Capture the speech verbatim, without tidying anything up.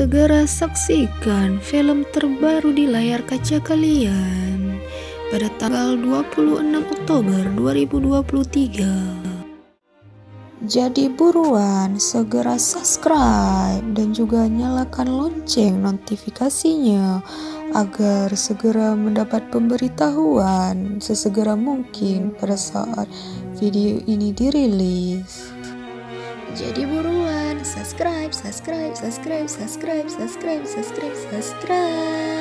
Segera saksikan film terbaru di layar kaca kalian pada tanggal dua puluh enam Oktober dua ribu dua puluh tiga. Jadi buruan segera subscribe dan juga nyalakan lonceng notifikasinya agar segera mendapat pemberitahuan sesegera mungkin pada saat video ini dirilis. Jadi buruan subscribe, subscribe, subscribe, subscribe, subscribe, subscribe, subscribe.